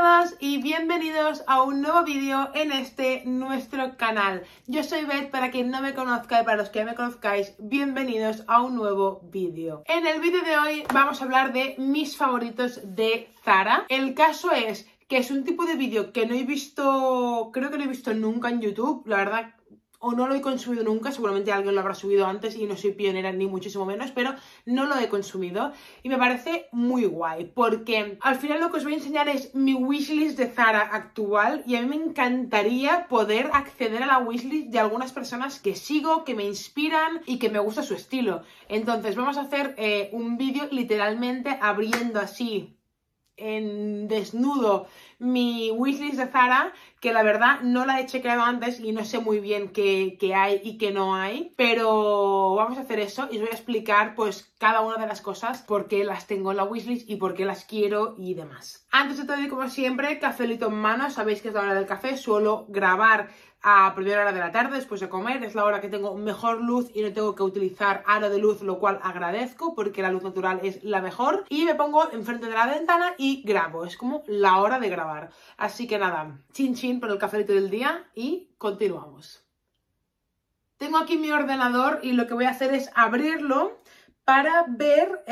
todas y bienvenidos a un nuevo vídeo en este nuestro canal. Yo soy Beth, para quien no me conozca y para los que me conozcáis, bienvenidos a un nuevo vídeo. En el vídeo de hoy vamos a hablar de mis favoritos de Zara. El caso es que es un tipo de vídeo que no he visto, creo que no he visto nunca en YouTube, la verdad, o no lo he consumido nunca, seguramente alguien lo habrá subido antes y no soy pionera ni muchísimo menos, pero no lo he consumido y me parece muy guay, porque al final lo que os voy a enseñar es mi wishlist de Zara actual y a mí me encantaría poder acceder a la wishlist de algunas personas que sigo, que me inspiran y que me gusta su estilo. Entonces vamos a hacer un vídeo literalmente abriendo así en desnudo mi wishlist de Zara, que la verdad no la he chequeado antes y no sé muy bien qué hay y qué no hay, pero vamos a hacer eso y os voy a explicar pues cada una de las cosas, por qué las tengo en la wishlist y por qué las quiero y demás. Antes de todo, como siempre, cafelito en mano, sabéis que es la hora del café, suelo grabar a primera hora de la tarde, después de comer, es la hora que tengo mejor luz y no tengo que utilizar aro de luz, lo cual agradezco porque la luz natural es la mejor, y me pongo enfrente de la ventana y grabo, es como la hora de grabar. Así que nada, chin chin por el cafelito del día y continuamos. Tengo aquí mi ordenador y lo que voy a hacer es abrirlo para ver,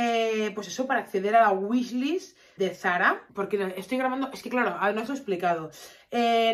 pues eso, para acceder a la wishlist de Zara, porque estoy grabando, es que claro, no os lo he explicado,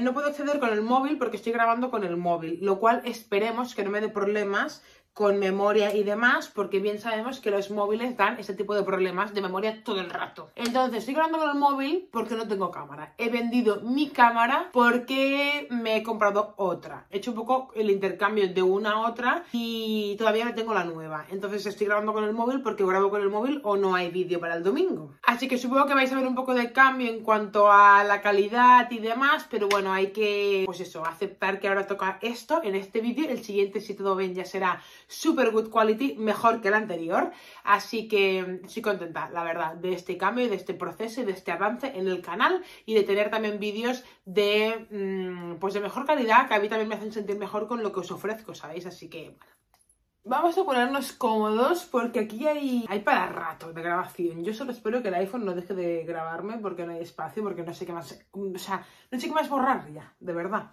no puedo acceder con el móvil porque estoy grabando con el móvil, lo cual esperemos que no me dé problemas con memoria y demás, porque bien sabemos que los móviles dan este tipo de problemas de memoria todo el rato. Entonces estoy grabando con el móvil porque no tengo cámara, he vendido mi cámara porque me he comprado otra, he hecho un poco el intercambio de una a otra y todavía no tengo la nueva, entonces estoy grabando con el móvil porque grabo con el móvil o no hay vídeo para el domingo. Así que supongo que vais a ver un poco de cambio en cuanto a la calidad y demás, pero bueno, hay que, pues eso, aceptar que ahora toca esto en este vídeo, el siguiente si todo bien ya será super good quality, mejor que el anterior, así que estoy contenta, la verdad, de este cambio, de este proceso y de este avance en el canal y de tener también vídeos de, pues de mejor calidad, que a mí también me hacen sentir mejor con lo que os ofrezco, ¿sabéis? Así que bueno. Vamos a ponernos cómodos porque aquí hay para rato de grabación. Yo solo espero que el iPhone no deje de grabarme porque no hay espacio, porque no sé qué más, o sea, no sé qué más borrar ya, de verdad.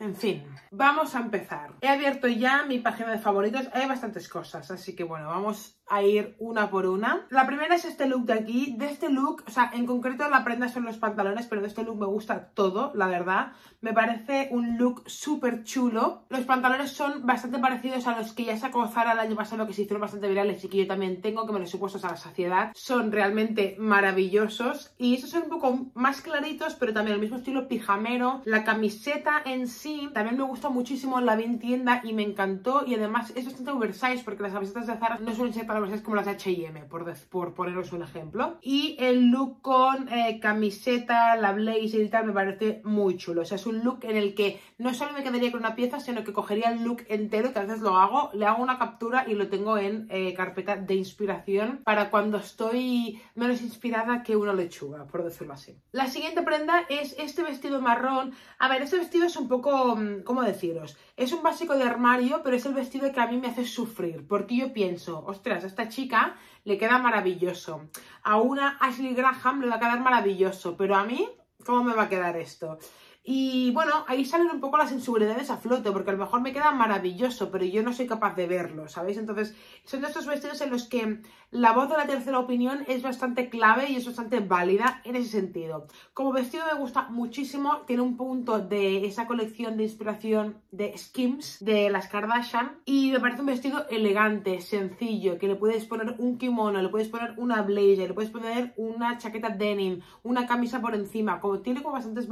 En fin, vamos a empezar. He abierto ya mi página de favoritos, hay bastantes cosas, así que bueno, vamos a ir una por una. La primera es este look de aquí, de este look, o sea, en concreto la prenda son los pantalones, pero de este look me gusta todo, la verdad. Me parece un look súper chulo. Los pantalones son bastante parecidos a los que ya sacó Zara el año pasado, que se hicieron bastante virales y que yo también tengo, que me los he puesto a la saciedad. Son realmente maravillosos y estos son un poco más claritos, pero también el mismo estilo pijamero. La camiseta en sí también me gusta muchísimo, la vi en tienda y me encantó, y además es bastante oversize porque las camisetas de Zara no suelen ser tan oversize como las de H&M, por poneros un ejemplo. Y el look con camiseta, la blazer y tal me parece muy chulo, o sea, es un look en el que no solo me quedaría con una pieza, sino que cogería el look entero, que a veces lo hago, le hago una captura y lo tengo en carpeta de inspiración para cuando estoy menos inspirada que una lechuga, por decirlo así. La siguiente prenda es este vestido marrón. A ver, este vestido es un poco, ¿cómo deciros? Es un básico de armario, pero es el vestido que a mí me hace sufrir, porque yo pienso, ostras, a esta chica le queda maravilloso, a una Ashley Graham le va a quedar maravilloso, pero a mí, ¿cómo me va a quedar esto? Y bueno, ahí salen un poco las inseguridades a flote, porque a lo mejor me queda maravilloso, pero yo no soy capaz de verlo, ¿sabéis? Entonces, son de estos vestidos en los que la voz de la tercera opinión es bastante clave y es bastante válida en ese sentido. Como vestido me gusta muchísimo, tiene un punto de esa colección de inspiración de Skims, de las Kardashian, y me parece un vestido elegante, sencillo, que le puedes poner un kimono, le puedes poner una blazer, le puedes poner una chaqueta denim, una camisa por encima, como tiene como bastantes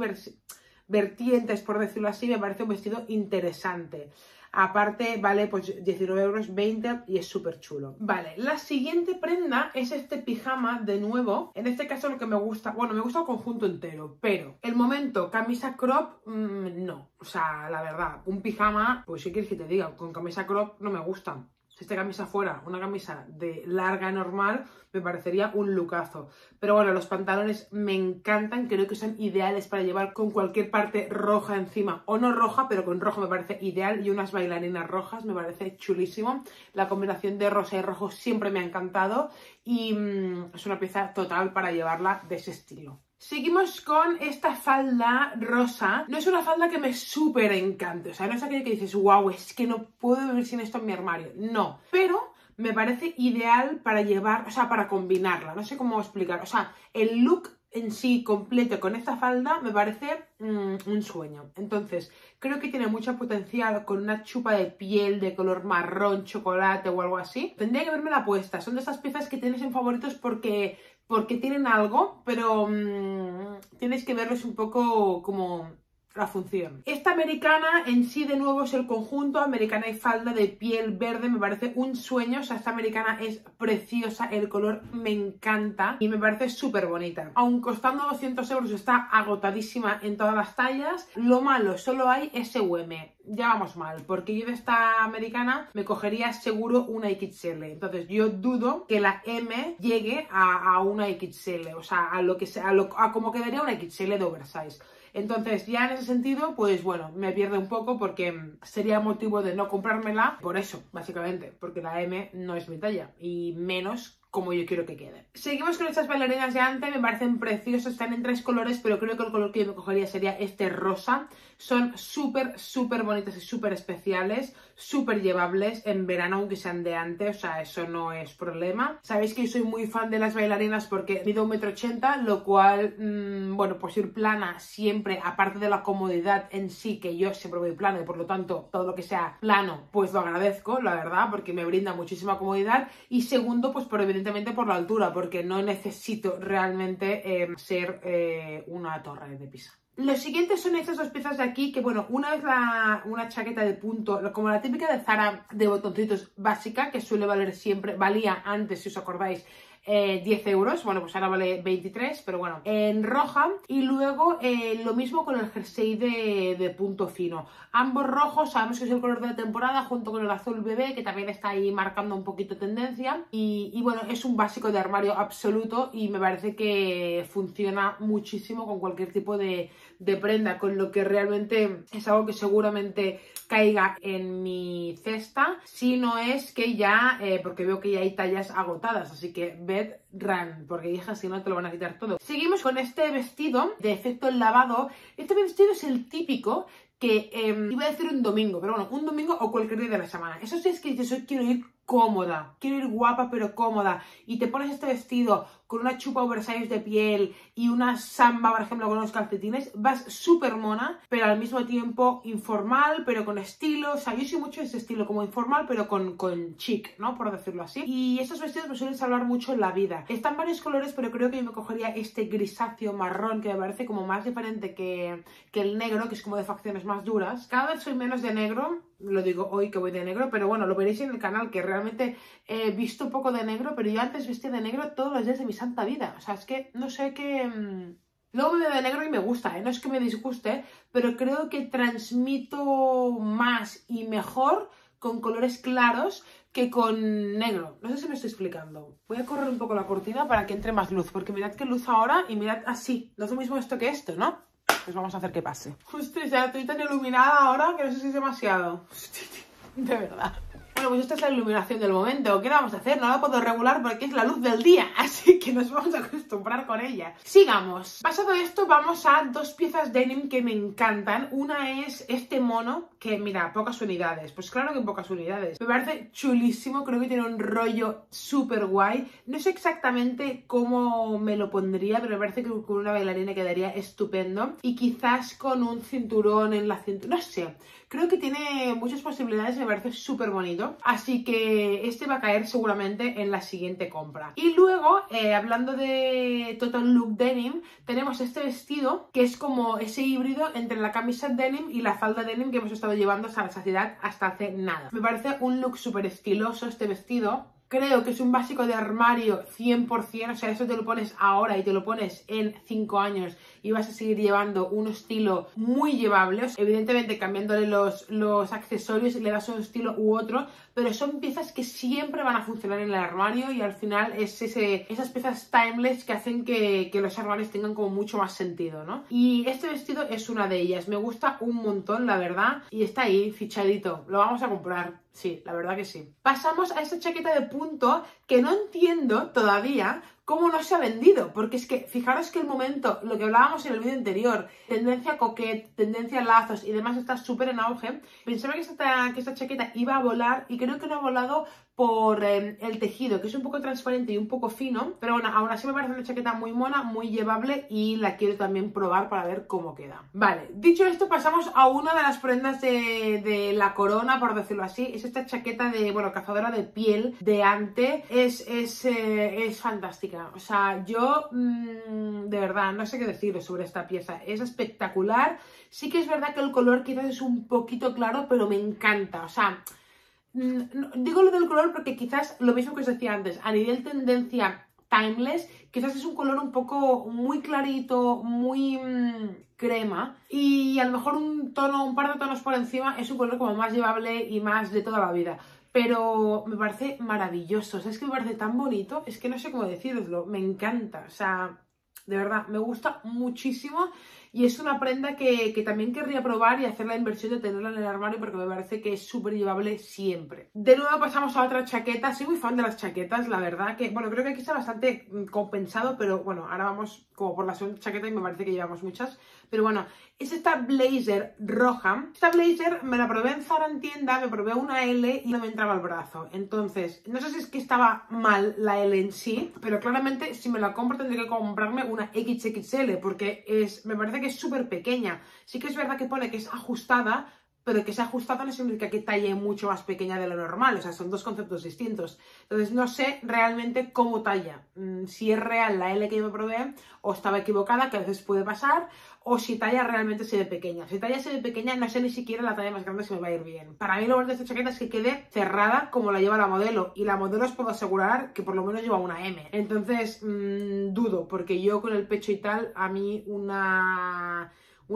vertientes, por decirlo así, me parece un vestido interesante. Aparte vale pues 19 euros, 20, y es súper chulo. Vale, la siguiente prenda es este pijama de nuevo. En este caso lo que me gusta, bueno, me gusta el conjunto entero, pero el momento camisa crop, no. O sea, la verdad, un pijama, pues si quieres que te diga, con camisa crop no me gusta. Si esta camisa fuera una camisa de larga normal, me parecería un lookazo. Pero bueno, los pantalones me encantan, creo que son ideales para llevar con cualquier parte roja encima. O no roja, pero con rojo me parece ideal. Y unas bailarinas rojas me parece chulísimo. La combinación de rosa y rojo siempre me ha encantado. Y es una pieza total para llevarla de ese estilo. Seguimos con esta falda rosa. No es una falda que me súper encante, o sea, no es aquello que dices, wow, es que no puedo vivir sin esto en mi armario, no. Pero me parece ideal para llevar, o sea, para combinarla, no sé cómo explicar. O sea, el look en sí completo con esta falda me parece un sueño. Entonces, creo que tiene mucho potencial con una chupa de piel de color marrón, chocolate o algo así. Tendría que verme la puesta. Son de estas piezas que tienes en favoritos porque tienen algo, pero tienes que verlos un poco como la función. Esta americana en sí, de nuevo, es el conjunto americana y falda de piel verde. Me parece un sueño. O sea, esta americana es preciosa, el color me encanta y me parece súper bonita. Aun costando 200 euros, está agotadísima en todas las tallas. Lo malo, solo hay S&M. Ya vamos mal, porque yo de esta americana me cogería seguro una XL. Entonces yo dudo que la M llegue a una XL, o sea, a como quedaría una XL de oversize. Entonces ya en ese sentido, pues bueno, me pierde un poco porque sería motivo de no comprármela por eso, básicamente, porque la M no es mi talla y menos como yo quiero que quede. Seguimos con estas bailarinas de antes, me parecen preciosas, están en tres colores, pero creo que el color que yo me cogería sería este rosa. Son súper, súper bonitas y súper especiales, súper llevables en verano, aunque sean de antes, o sea, eso no es problema. Sabéis que yo soy muy fan de las bailarinas porque mido 1,80 m, lo cual, bueno, pues ir plana siempre, aparte de la comodidad en sí, que yo siempre voy plana y por lo tanto todo lo que sea plano, pues lo agradezco, la verdad, porque me brinda muchísima comodidad. Y segundo, pues por evidentemente por la altura, porque no necesito realmente ser una torre de Pisa. Lo siguiente son estas dos piezas de aquí, que bueno, una es una chaqueta de punto, como la típica de Zara de botoncitos básica, que suele valer siempre, valía antes, si os acordáis, 10 euros, bueno, pues ahora vale 23, pero bueno, en roja. Y luego lo mismo con el jersey de punto fino, ambos rojos, sabemos que es el color de la temporada, junto con el azul bebé, que también está ahí marcando un poquito tendencia, y bueno, es un básico de armario absoluto y me parece que funciona muchísimo con cualquier tipo de prenda, con lo que realmente es algo que seguramente caiga en mi cesta, si no es que ya, porque veo que ya hay tallas agotadas, así que Run, porque hija, si no te lo van a quitar todo. Seguimos con este vestido de efecto lavado. Este vestido es el típico que iba a decir un domingo, pero bueno, un domingo o cualquier día de la semana. Eso sí, es que yo quiero ir cómoda, quiero ir guapa pero cómoda, y te pones este vestido con una chupa oversize de piel y una samba, por ejemplo, con unos calcetines, vas súper mona, pero al mismo tiempo informal, pero con estilo. O sea, yo soy mucho de ese estilo, como informal, pero con chic, ¿no? Por decirlo así. Y estos vestidos me suelen salvar mucho en la vida. Están varios colores, pero creo que yo me cogería este grisáceo marrón, que me parece como más diferente que el negro, que es como de facciones más duras. Cada vez soy menos de negro, lo digo hoy que voy de negro, pero bueno, lo veréis en el canal, que realmente he visto poco de negro, pero yo antes vestía de negro todos los días de mis tanta vida, o sea, es que no sé qué. Luego me veo de negro y me gusta, no es que me disguste, pero creo que transmito más y mejor con colores claros que con negro. No sé si me estoy explicando. Voy a correr un poco la cortina para que entre más luz, porque mirad qué luz ahora y mirad así, no es lo mismo esto que esto, ¿no? Pues vamos a hacer que pase. Hostia, ya estoy tan iluminada ahora que no sé si es demasiado. Hostia, de verdad. Bueno, pues esta es la iluminación del momento. ¿Qué la vamos a hacer? No la puedo regular porque es la luz del día, así que nos vamos a acostumbrar con ella. Sigamos. Pasado esto, vamos a dos piezas denim que me encantan. Una es este mono, que mira, pocas unidades. Pues claro que en pocas unidades. Me parece chulísimo, creo que tiene un rollo súper guay. No sé exactamente cómo me lo pondría, pero me parece que con una bailarina quedaría estupendo. Y quizás con un cinturón en la cintura, no sé. Creo que tiene muchas posibilidades, me parece súper bonito. Así que este va a caer seguramente en la siguiente compra. Y luego, hablando de total look denim, tenemos este vestido que es como ese híbrido entre la camisa denim y la falda denim que hemos estado llevando hasta la saciedad hasta hace nada. Me parece un look súper estiloso este vestido. Creo que es un básico de armario 100%, o sea, eso te lo pones ahora y te lo pones en 5 años y vas a seguir llevando un estilo muy llevable. Evidentemente cambiándole los accesorios le das un estilo u otro, pero son piezas que siempre van a funcionar en el armario y al final es esas piezas timeless que hacen que los armarios tengan como mucho más sentido, ¿no? Y este vestido es una de ellas, me gusta un montón, la verdad, y está ahí, fichadito, lo vamos a comprar. Sí, la verdad que sí. Pasamos a esta chaqueta de punto que no entiendo todavía cómo no se ha vendido, porque es que fijaros que el momento, lo que hablábamos en el vídeo anterior, tendencia coquette, tendencia lazos y demás está súper en auge. Pensaba que esta chaqueta iba a volar y creo que no ha volado por el tejido, que es un poco transparente y un poco fino, pero bueno, aún así me parece una chaqueta muy mona, muy llevable y la quiero también probar para ver cómo queda. Vale, dicho esto pasamos a una de las prendas de la corona, por decirlo así. Es esta chaqueta de, bueno, cazadora de piel de Ante. Es fantástica, o sea, yo de verdad no sé qué deciros sobre esta pieza, es espectacular. Sí que es verdad que el color quizás es un poquito claro, pero me encanta, o sea, digo lo del color porque quizás lo mismo que os decía antes, a nivel tendencia timeless, quizás es un color un poco muy clarito, muy crema, y a lo mejor un tono, un par de tonos por encima es un color como más llevable y más de toda la vida. Pero me parece maravilloso, o sea, es que me parece tan bonito, es que no sé cómo deciroslo, me encanta, o sea, de verdad, me gusta muchísimo. Y es una prenda que también querría probar y hacer la inversión de tenerla en el armario porque me parece que es súper llevable siempre. De nuevo pasamos a otra chaqueta. Soy muy fan de las chaquetas, la verdad que, bueno, creo que aquí está bastante compensado, pero bueno, ahora vamos como por la segunda chaqueta y me parece que llevamos muchas. Pero bueno, es esta blazer roja. Esta blazer me la probé en Zara en tienda, me probé una L y no me entraba al brazo. Entonces, no sé si es que estaba mal la L en sí, pero claramente si me la compro tendré que comprarme una XXL porque me parece que es súper pequeña. Sí que es verdad que pone que es ajustada, pero que sea ajustada no significa que talle mucho más pequeña de lo normal, o sea, son dos conceptos distintos. Entonces no sé realmente cómo talla, si es real la L que yo me probé o estaba equivocada, que a veces puede pasar, o si talla realmente se ve pequeña. Si talla se ve pequeña, no sé ni siquiera la talla más grande si me va a ir bien. Para mí lo bueno de esta chaqueta es que quede cerrada como la lleva la modelo, y la modelo os puedo asegurar que por lo menos lleva una M. Entonces dudo, porque yo con el pecho y tal, a mí una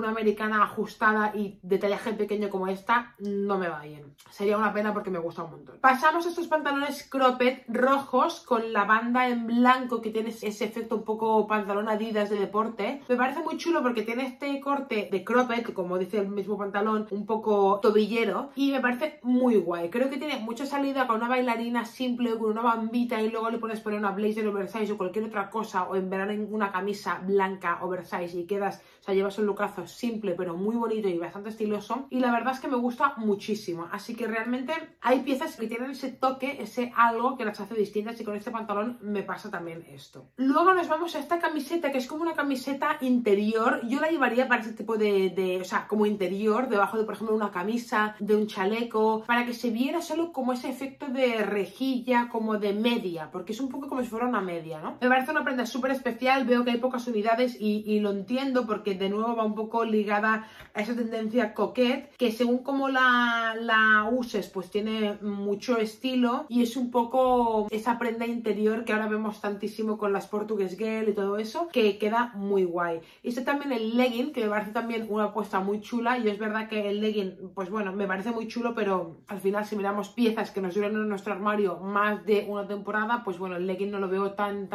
americana ajustada y de tallaje pequeño como esta no me va bien. Sería una pena porque me gusta un montón. Pasamos a estos pantalones cropped rojos con la banda en blanco que tiene ese efecto un poco pantalón Adidas de deporte. Me parece muy chulo porque tiene este corte de cropped, que como dice el mismo pantalón, un poco tobillero, y me parece muy guay. Creo que tiene mucha salida con una bailarina simple o con una bambita y luego le pones poner una blazer oversize o cualquier otra cosa, o en verano en una camisa blanca oversize y quedas, o sea, llevas un lookazo simple pero muy bonito y bastante estiloso, y la verdad es que me gusta muchísimo. Así que realmente hay piezas que tienen ese toque, ese algo que las hace distintas, y con este pantalón me pasa también esto. Luego nos vamos a esta camiseta que es como una camiseta interior. Yo la llevaría para este tipo o sea, como interior, debajo de por ejemplo una camisa, de un chaleco, para que se viera solo como ese efecto de rejilla, como de media, porque es un poco como si fuera una media, ¿no? Me parece una prenda súper especial, veo que hay pocas unidades y lo entiendo porque de nuevo va un poco ligada a esa tendencia coquette, que según como la uses pues tiene mucho estilo, y es un poco esa prenda interior que ahora vemos tantísimo con las Portuguese Girl y todo eso, que queda muy guay. Y este también el legging, que me parece también una apuesta muy chula, y es verdad que el legging, pues bueno, me parece muy chulo, pero al final si miramos piezas que nos duran en nuestro armario más de una temporada, pues bueno, el legging no lo veo tan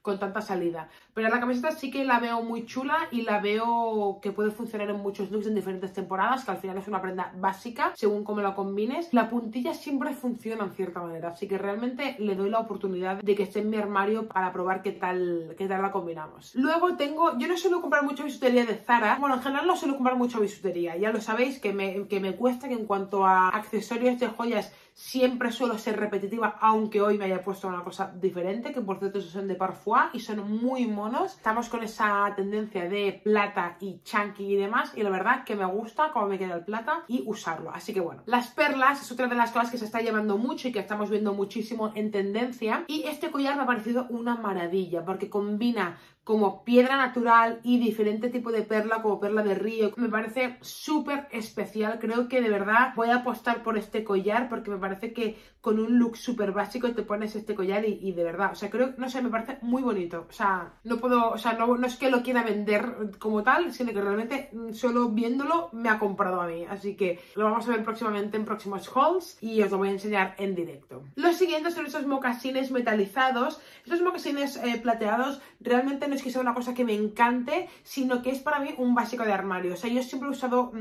con tanta salida. Pero la camiseta sí que la veo muy chula y la veo que puede funcionar en muchos looks en diferentes temporadas, que al final es una prenda básica según cómo la combines. La puntilla siempre funciona en cierta manera, así que realmente le doy la oportunidad de que esté en mi armario para probar qué tal la combinamos. Luego tengo, yo no suelo comprar mucha bisutería de Zara, bueno, en general no suelo comprar mucha bisutería, ya lo sabéis que me cuesta, que en cuanto a accesorios de joyas siempre suelo ser repetitiva, aunque hoy me haya puesto una cosa diferente, que por cierto son de Parfois y son muy monos. Estamos con esa tendencia de plata y chunky y demás, y la verdad que me gusta cómo me queda el plata y usarlo, así que bueno. Las perlas es otra de las cosas que se está llevando mucho y que estamos viendo muchísimo en tendencia, y este collar me ha parecido una maravilla porque combina como piedra natural y diferente tipo de perla, como perla de río. Me parece súper especial, creo que de verdad voy a apostar por este collar porque me parece que con un look súper básico te pones este collar y de verdad, o sea, creo, no sé, me parece muy bonito. O sea, no puedo, o sea, no es que lo quiera vender como tal, sino que realmente solo viéndolo me ha comprado a mí. Así que lo vamos a ver próximamente en próximos hauls y os lo voy a enseñar en directo. Los siguientes son estos mocasines metalizados. Estos mocasines plateados realmente no es que sea una cosa que me encante, sino que es para mí un básico de armario. O sea, yo siempre he usado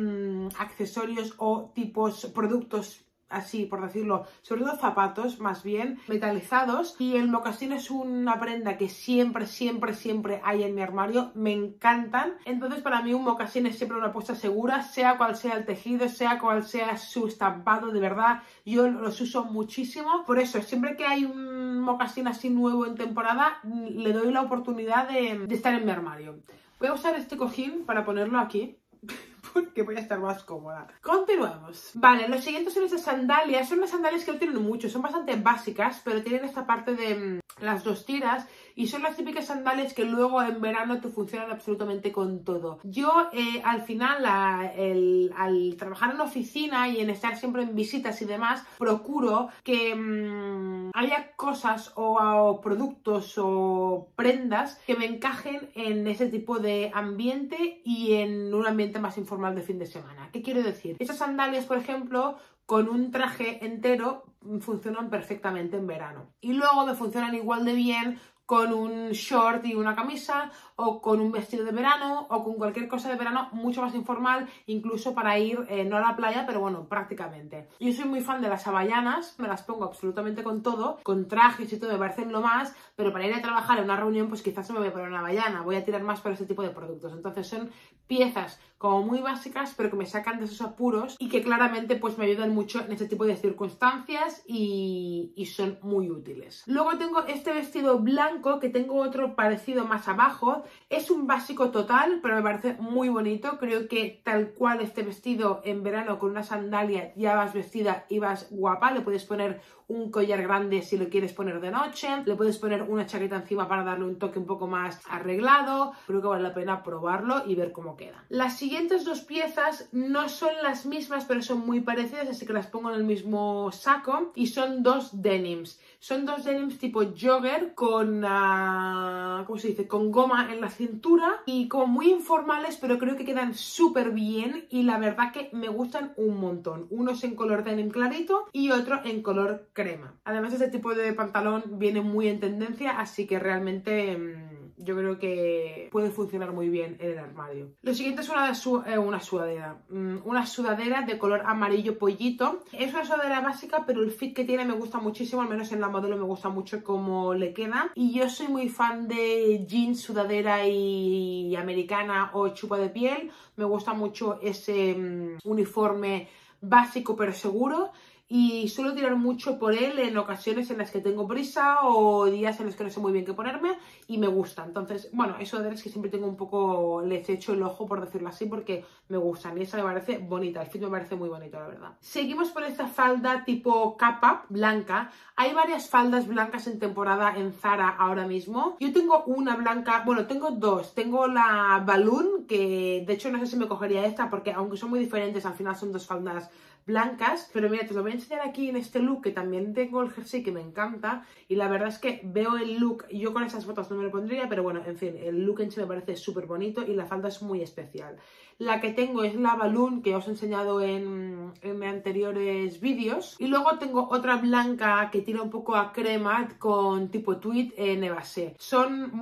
accesorios o tipos, productos así por decirlo, sobre todo zapatos más bien metalizados, y el mocasín es una prenda que siempre hay en mi armario, me encantan. Entonces para mí un mocasín es siempre una apuesta segura, sea cual sea el tejido, sea cual sea su estampado, de verdad yo los uso muchísimo. Por eso siempre que hay un mocasín así nuevo en temporada le doy la oportunidad de estar en mi armario. Voy a usar este cojín para ponerlo aquí porque voy a estar más cómoda. Continuamos. Vale, los siguientes son estas sandalias. Son unas sandalias que no tienen mucho, son bastante básicas, pero tienen esta parte de las dos tiras y son las típicas sandalias que luego en verano te funcionan absolutamente con todo. Yo al final, al trabajar en oficina y en estar siempre en visitas y demás, procuro que haya cosas o productos o prendas que me encajen en ese tipo de ambiente y en un ambiente más informal de fin de semana. ¿Qué quiero decir? Estas sandalias, por ejemplo, con un traje entero funcionan perfectamente en verano. Y luego me funcionan igual de bien con un short y una camisa, o con un vestido de verano, o con cualquier cosa de verano mucho más informal, incluso para ir, no a la playa, pero bueno, prácticamente. Yo soy muy fan de las havaianas, me las pongo absolutamente con todo, con trajes y todo, me parecen lo más, pero para ir a trabajar en una reunión, pues quizás no me voy a poner una havaiana, voy a tirar más por este tipo de productos. Entonces son piezas como muy básicas, pero que me sacan de esos apuros y que claramente pues me ayudan mucho en este tipo de circunstancias y son muy útiles. Luego tengo este vestido blanco, que tengo otro parecido más abajo. Es un básico total, pero me parece muy bonito. Creo que tal cual este vestido en verano con una sandalia ya vas vestida y vas guapa. Le puedes poner un collar grande si lo quieres poner de noche, le puedes poner una chaqueta encima para darle un toque un poco más arreglado. Creo que vale la pena probarlo y ver cómo queda. Las siguientes dos piezas no son las mismas, pero son muy parecidas, así que las pongo en el mismo saco, y son dos denims. Son dos denims tipo jogger con, ¿cómo se dice?, con goma en la cintura, y como muy informales, pero creo que quedan súper bien y la verdad que me gustan un montón. Uno es en color denim clarito y otro en color crema. Además este tipo de pantalón viene muy en tendencia, así que realmente yo creo que puede funcionar muy bien en el armario. Lo siguiente es una sudadera. Una sudadera de color amarillo pollito. Es una sudadera básica, pero el fit que tiene me gusta muchísimo, al menos en la modelo me gusta mucho cómo le queda. Y yo soy muy fan de jeans, sudadera y americana o chupa de piel. Me gusta mucho ese uniforme básico pero seguro. Y suelo tirar mucho por él en ocasiones en las que tengo prisa o días en los que no sé muy bien qué ponerme y me gusta. Entonces, bueno, eso de las que siempre tengo un poco, les echo el ojo, por decirlo así, porque me gustan y esa me parece bonita, el fit me parece muy bonito, la verdad. Seguimos por esta falda tipo capa blanca. Hay varias faldas blancas en temporada en Zara ahora mismo. Yo tengo una blanca, bueno, tengo dos. Tengo la balloon, que de hecho no sé si me cogería esta porque aunque son muy diferentes, al final son dos faldas blancas, pero mira, te lo voy a enseñar aquí en este look, que también tengo el jersey que me encanta, y la verdad es que veo el look, yo con esas botas no me lo pondría, pero bueno, en fin, el look en sí me parece súper bonito y la falda es muy especial. La que tengo es la balloon, que os he enseñado en mis anteriores vídeos, y luego tengo otra blanca que tira un poco a crema con tipo tweed nevasé.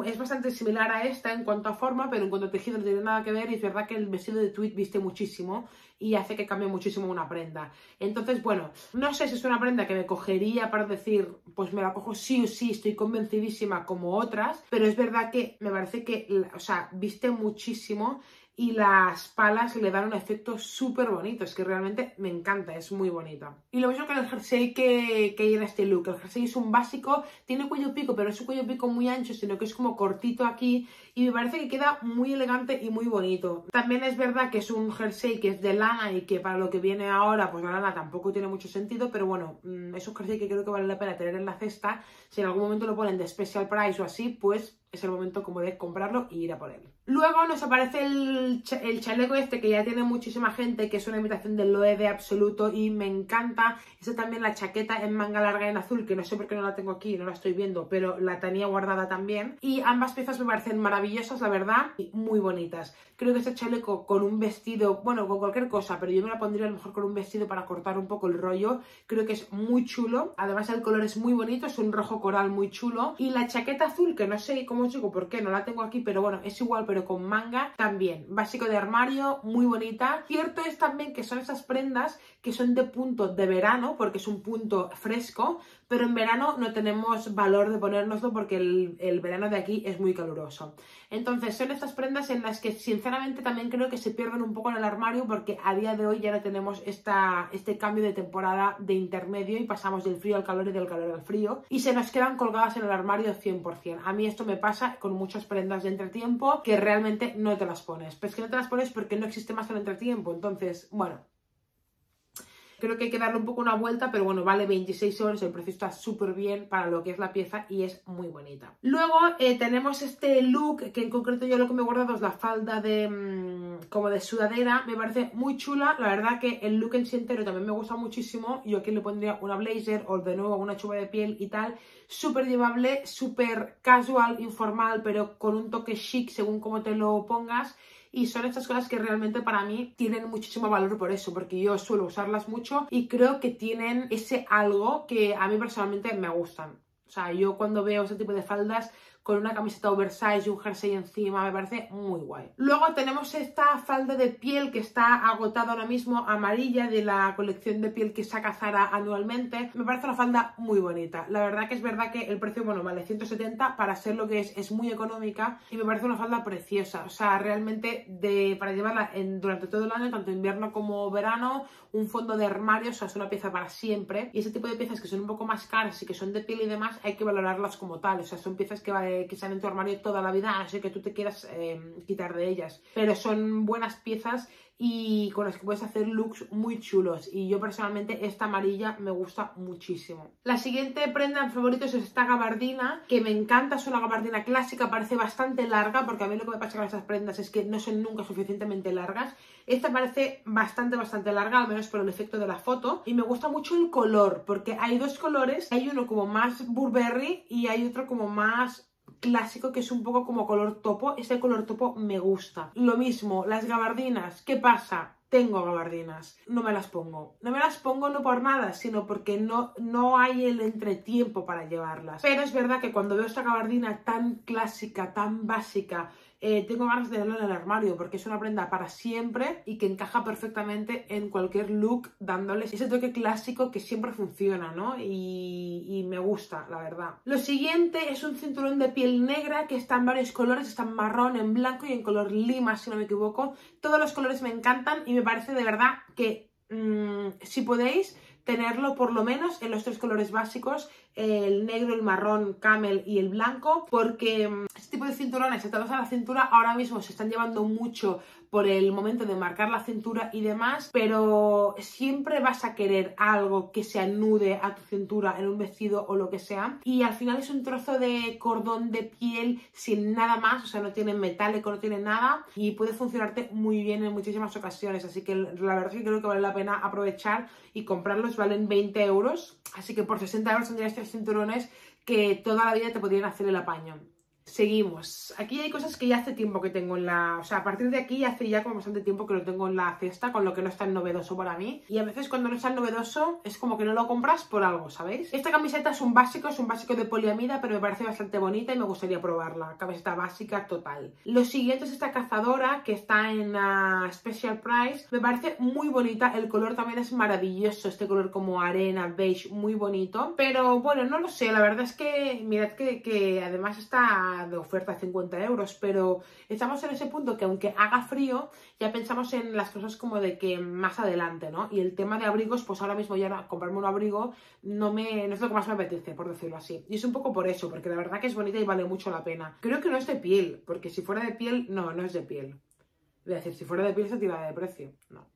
Es bastante similar a esta en cuanto a forma, pero en cuanto a tejido no tiene nada que ver, y es verdad que el vestido de tweed viste muchísimo y hace que cambie muchísimo una prenda. Entonces, bueno, no sé si es una prenda que me cogería para decir, pues me la cojo sí o sí, estoy convencidísima, como otras, pero es verdad que me parece que, o sea, viste muchísimo y las palas le dan un efecto súper bonito, es que realmente me encanta, es muy bonita. Y lo mismo con el jersey que hay en este look. El jersey es un básico, tiene cuello pico, pero es un cuello pico muy ancho, sino que es como cortito aquí, y me parece que queda muy elegante y muy bonito. También es verdad que es un jersey que es de lana y que para lo que viene ahora, pues la lana tampoco tiene mucho sentido, pero bueno, es un jersey que creo que vale la pena tener en la cesta. Si en algún momento lo ponen de special price o así, pues es el momento como de comprarlo y ir a por él. Luego nos aparece el chaleco este que ya tiene muchísima gente, que es una imitación del Loewe de absoluto y me encanta. Esta también, la chaqueta en manga larga en azul, que no sé por qué no la tengo aquí, no la estoy viendo, pero la tenía guardada también. Y ambas piezas me parecen maravillosas, la verdad, y muy bonitas. Creo que este chaleco con un vestido, bueno, con cualquier cosa, pero yo me la pondría a lo mejor con un vestido para cortar un poco el rollo. Creo que es muy chulo. Además el color es muy bonito, es un rojo coral muy chulo. Y la chaqueta azul, que no sé cómo os digo por qué no la tengo aquí, pero bueno, es igual, pero pero con manga también. Básico de armario, muy bonita. Cierto es también que son esas prendas que son de punto de verano, porque es un punto fresco, pero en verano no tenemos valor de ponérnoslo porque el verano de aquí es muy caluroso. Entonces son estas prendas en las que sinceramente también creo que se pierden un poco en el armario, porque a día de hoy ya no tenemos este cambio de temporada de intermedio y pasamos del frío al calor y del calor al frío, y se nos quedan colgadas en el armario 100%. A mí esto me pasa con muchas prendas de entretiempo que realmente no te las pones, pero es que no te las pones porque no existe más el entretiempo. Entonces, bueno, creo que hay que darle un poco una vuelta, pero bueno, vale 26 euros, el precio está súper bien para lo que es la pieza y es muy bonita. Luego tenemos este look, que en concreto yo lo que me he guardado es la falda de como de sudadera, me parece muy chula. La verdad que el look en sí entero también me gusta muchísimo. Yo aquí le pondría una blazer o de nuevo una chupa de piel y tal. Súper llevable, súper casual, informal, pero con un toque chic según cómo te lo pongas. Y son estas cosas que realmente para mí tienen muchísimo valor por eso, porque yo suelo usarlas mucho y creo que tienen ese algo que a mí personalmente me gustan. O sea, yo cuando veo este tipo de faldas con una camiseta oversize y un jersey encima, me parece muy guay. Luego tenemos esta falda de piel que está agotada ahora mismo, amarilla, de la colección de piel que saca Zara anualmente. Me parece una falda muy bonita. La verdad que es verdad que el precio, bueno, vale 170, para ser lo que es muy económica y me parece una falda preciosa. O sea, realmente para llevarla durante todo el año, tanto invierno como verano, un fondo de armario, o sea, es una pieza para siempre. Y ese tipo de piezas que son un poco más caras y que son de piel y demás, hay que valorarlas como tal. O sea, son piezas que valen que están en tu armario toda la vida, así que tú te quieras quitar de ellas, pero son buenas piezas y con las que puedes hacer looks muy chulos, y yo personalmente esta amarilla me gusta muchísimo. La siguiente prenda en favoritos es esta gabardina, que me encanta. Es una gabardina clásica, parece bastante larga, porque a mí lo que me pasa con estas prendas es que no son nunca suficientemente largas. Esta parece bastante larga, al menos por el efecto de la foto, y me gusta mucho el color, porque hay dos colores, hay uno como más Burberry y hay otro como más clásico, que es un poco como color topo. Este color topo me gusta. Lo mismo, las gabardinas. ¿Qué pasa? Tengo gabardinas, no me las pongo. No me las pongo no por nada, sino porque no hay el entretiempo para llevarlas. Pero es verdad que cuando veo esta gabardina tan clásica, tan básica, tengo ganas de tenerla en el armario, porque es una prenda para siempre y que encaja perfectamente en cualquier look, dándoles ese toque clásico que siempre funciona, ¿no? Y me gusta, la verdad. Lo siguiente es un cinturón de piel negra que está en varios colores, está en marrón, en blanco y en color lima, si no me equivoco. Todos los colores me encantan y me parece de verdad que si podéis tenerlo por lo menos en los tres colores básicos, el negro, el marrón camel y el blanco, porque este tipo de cinturones atados a la cintura ahora mismo se están llevando mucho por el momento de marcar la cintura y demás, pero siempre vas a querer algo que se anude a tu cintura en un vestido o lo que sea, y al final es un trozo de cordón de piel sin nada más, o sea, no tiene metálico, no tiene nada, y puede funcionarte muy bien en muchísimas ocasiones. Así que la verdad es que creo que vale la pena aprovechar y comprarlos. Valen 20 euros, así que por 60 euros tendrías tres cinturones que toda la vida te podrían hacer el apaño. Seguimos. Aquí hay cosas que ya hace tiempo que tengo en la... O sea, a partir de aquí hace ya como bastante tiempo que lo tengo en la cesta, con lo que no es tan novedoso para mí. Y a veces cuando no es tan novedoso es como que no lo compras por algo, ¿sabéis? Esta camiseta es un básico de poliamida, pero me parece bastante bonita y me gustaría probarla. Camiseta básica total. Lo siguiente es esta cazadora que está en Special Price. Me parece muy bonita, el color también es maravilloso, este color como arena, beige, muy bonito. Pero bueno, no lo sé, la verdad es que mirad que además está de oferta a 50 euros, pero estamos en ese punto que aunque haga frío ya pensamos en las cosas como de que más adelante, ¿no? Y el tema de abrigos, pues ahora mismo ya comprarme un abrigo no es lo que más me apetece, por decirlo así, y es un poco por eso, porque la verdad que es bonita y vale mucho la pena. Creo que no es de piel, porque si fuera de piel, no es de piel, es decir, si fuera de piel se tirada de precio, no.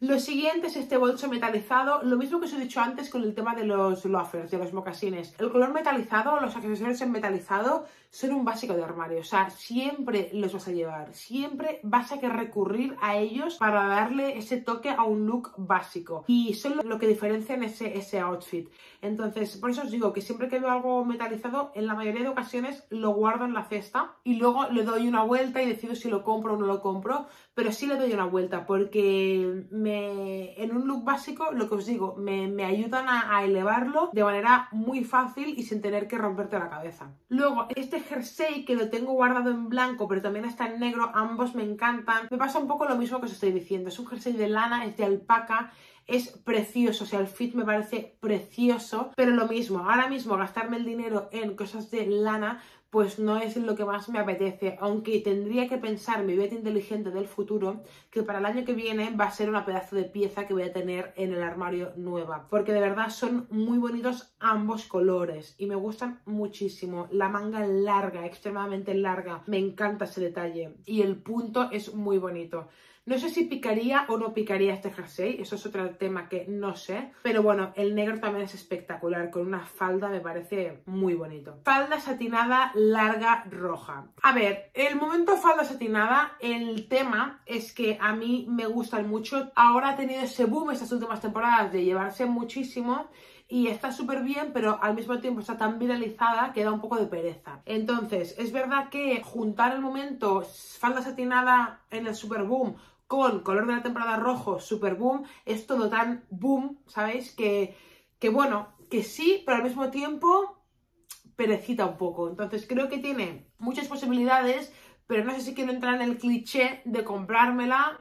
Lo siguiente es este bolso metalizado, lo mismo que os he dicho antes con el tema de los loafers, de los mocasines. El color metalizado, los accesorios en metalizado son un básico de armario, o sea, siempre los vas a llevar, siempre vas a recurrir a ellos para darle ese toque a un look básico, y son lo que diferencian ese outfit. Entonces, por eso os digo que siempre que veo algo metalizado, en la mayoría de ocasiones lo guardo en la cesta y luego le doy una vuelta y decido si lo compro o no lo compro, pero sí le doy una vuelta porque en un look básico, lo que os digo, me ayudan a elevarlo de manera muy fácil y sin tener que romperte la cabeza. Luego, este jersey que lo tengo guardado en blanco, pero también está en negro, ambos me encantan. Me pasa un poco lo mismo que os estoy diciendo, es un jersey de lana, es de alpaca, es precioso, o sea, el fit me parece precioso, pero lo mismo, ahora mismo gastarme el dinero en cosas de lana pues no es lo que más me apetece, aunque tendría que pensar, mi beta inteligente del futuro, que para el año que viene va a ser una pedazo de pieza que voy a tener en el armario nueva, porque de verdad son muy bonitos ambos colores y me gustan muchísimo. La manga larga, extremadamente larga, me encanta ese detalle y el punto es muy bonito. No sé si picaría o no picaría este jersey, eso es otro tema que no sé, pero bueno, el negro también es espectacular, con una falda me parece muy bonito. Falda satinada larga roja. A ver, el momento falda satinada, el tema es que a mí me gustan mucho, ahora ha tenido ese boom estas últimas temporadas de llevarse muchísimo y está súper bien, pero al mismo tiempo está tan viralizada que da un poco de pereza. Entonces, es verdad que juntar el momento falda satinada en el super boom con color de la temporada rojo, super boom, es todo tan boom, ¿sabéis? Que bueno, que sí, pero al mismo tiempo perecita un poco. Entonces creo que tiene muchas posibilidades, pero no sé si quiero entrar en el cliché de comprármela,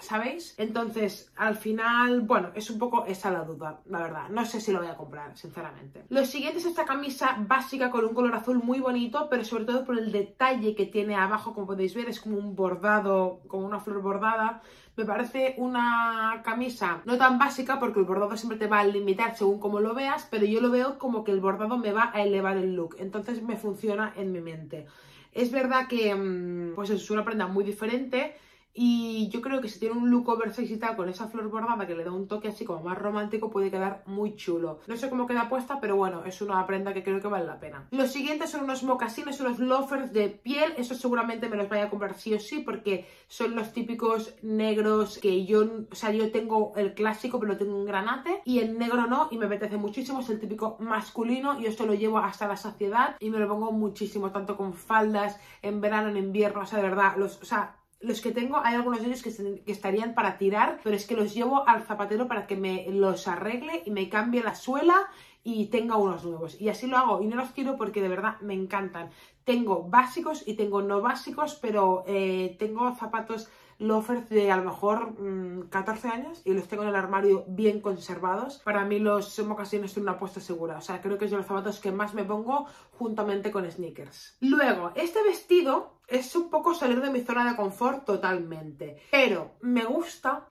¿sabéis? Entonces, al final, bueno, es un poco esa la duda, la verdad. No sé si lo voy a comprar, sinceramente. Lo siguiente es esta camisa básica con un color azul muy bonito, pero sobre todo por el detalle que tiene abajo, como podéis ver, es como un bordado, como una flor bordada. Me parece una camisa no tan básica, porque el bordado siempre te va a limitar según como lo veas, pero yo lo veo como que el bordado me va a elevar el look, entonces me funciona en mi mente. Es verdad que pues es una prenda muy diferente, y yo creo que si tiene un look oversize y tal, con esa flor bordada que le da un toque así como más romántico, puede quedar muy chulo. No sé cómo queda puesta, pero bueno, es una prenda que creo que vale la pena. Los siguientes son unos mocasines, unos loafers de piel. Esos seguramente me los vaya a comprar sí o sí, porque son los típicos negros que yo... O sea, yo tengo el clásico, pero lo tengo en granate. Y el negro no, y me apetece muchísimo. Es el típico masculino. Yo esto lo llevo hasta la saciedad y me lo pongo muchísimo, tanto con faldas, en verano, en invierno. O sea, de verdad, los que tengo, hay algunos de ellos que estarían para tirar, pero es que los llevo al zapatero para que me los arregle y me cambie la suela y tenga unos nuevos. Y así lo hago y no los tiro porque de verdad me encantan. Tengo básicos y tengo no básicos, pero tengo zapatos loafers de a lo mejor 14 años y los tengo en el armario bien conservados. Para mí los mocasines son una apuesta segura, o sea, creo que es de los zapatos que más me pongo juntamente con sneakers. Luego, este vestido es un poco salir de mi zona de confort totalmente, pero me gusta.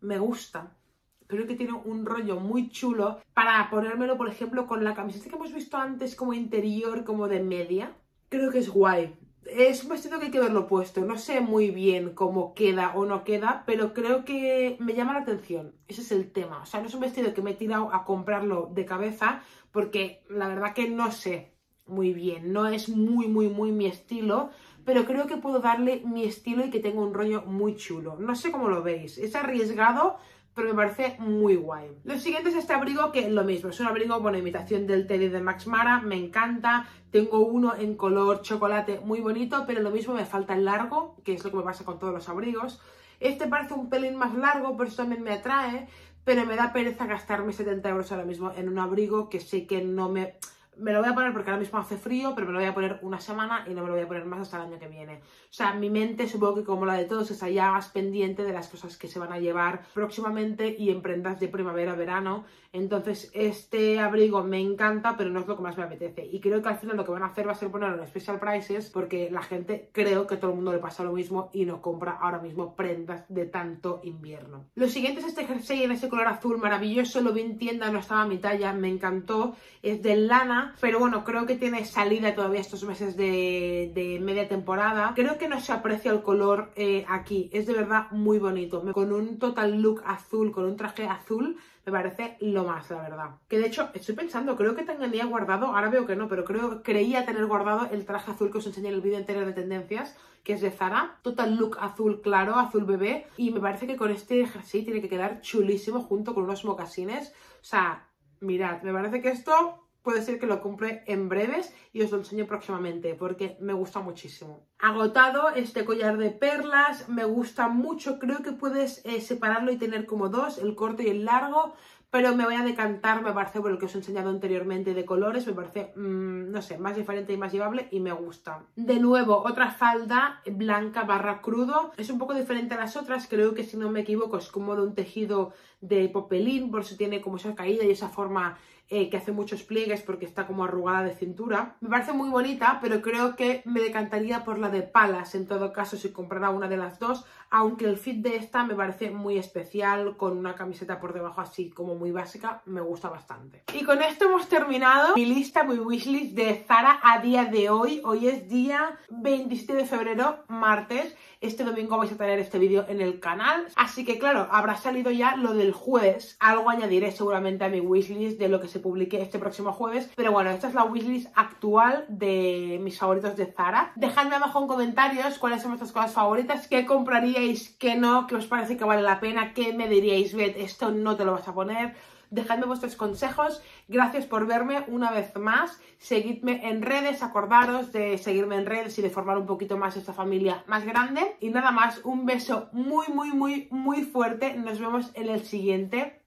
Creo que tiene un rollo muy chulo para ponérmelo, por ejemplo, con la camiseta que hemos visto antes como interior, como de media. Creo que es guay. Es un vestido que hay que verlo puesto, no sé muy bien cómo queda o no queda, pero creo que me llama la atención, ese es el tema. O sea, no es un vestido que me he tirado a comprarlo de cabeza, porque la verdad que no sé muy bien, no es muy mi estilo, pero creo que puedo darle mi estilo y que tengo un rollo muy chulo. No sé cómo lo veis, es arriesgado, pero me parece muy guay. Lo siguiente es este abrigo, que lo mismo, es un abrigo, bueno, imitación del teddy de Max Mara, me encanta. Tengo uno en color chocolate muy bonito, pero lo mismo me falta el largo, que es lo que me pasa con todos los abrigos. Este parece un pelín más largo, pero eso también me atrae, pero me da pereza gastarme 70 euros ahora mismo en un abrigo que sé que no me... Me lo voy a poner porque ahora mismo hace frío, pero me lo voy a poner una semana y no me lo voy a poner más hasta el año que viene. O sea, mi mente, supongo que como la de todos, está ya más pendiente de las cosas que se van a llevar próximamente y en prendas de primavera-verano. Entonces, este abrigo me encanta, pero no es lo que más me apetece. Y creo que al final lo que van a hacer va a ser ponerlo en special prices, porque la gente, creo que todo el mundo le pasa lo mismo y no compra ahora mismo prendas de tanto invierno. Lo siguiente es este jersey en ese color azul maravilloso. Lo vi en tienda, no estaba a mi talla, me encantó. Es de lana. Pero bueno, creo que tiene salida todavía estos meses de media temporada. Creo que no se aprecia el color aquí. Es de verdad muy bonito. Con un total look azul, con un traje azul, me parece lo más, la verdad. Que de hecho, estoy pensando, creo que tenía guardado, ahora veo que no, pero creía tener guardado el traje azul que os enseñé en el vídeo anterior de tendencias, que es de Zara, total look azul claro, azul bebé, y me parece que con este jersey tiene que quedar chulísimo junto con unos mocasines. O sea, mirad, me parece que esto... puede ser que lo compre en breves y os lo enseño próximamente porque me gusta muchísimo. Agotado este collar de perlas, me gusta mucho, creo que puedes separarlo y tener como dos, el corto y el largo, pero me voy a decantar, me parece, por lo que os he enseñado anteriormente de colores, me parece, no sé, más diferente y más llevable y me gusta. De nuevo, otra falda blanca barra crudo, es un poco diferente a las otras, creo que si no me equivoco es como de un tejido de popelín, por si tiene como esa caída y esa forma que hace muchos pliegues porque está como arrugada de cintura. Me parece muy bonita, pero creo que me decantaría por la de palas, en todo caso, si comprara una de las dos, aunque el fit de esta me parece muy especial, con una camiseta por debajo así como muy básica, me gusta bastante. Y con esto hemos terminado mi lista, mi wishlist de Zara a día de hoy. Hoy es día 27 de febrero, martes. Este domingo vais a tener este vídeo en el canal, así que claro, habrá salido ya lo del jueves. Algo añadiré seguramente a mi wishlist de lo que se publique este próximo jueves, pero bueno, esta es la wishlist actual de mis favoritos de Zara. Dejadme abajo en comentarios cuáles son vuestras cosas favoritas, qué compraríais, qué no, qué os parece que vale la pena, qué me diríais, Beth, esto no te lo vas a poner. Dejadme vuestros consejos, gracias por verme una vez más, seguidme en redes, acordaros de seguirme en redes y de formar un poquito más esta familia más grande. Y nada más, un beso muy, muy, muy, muy fuerte, nos vemos en el siguiente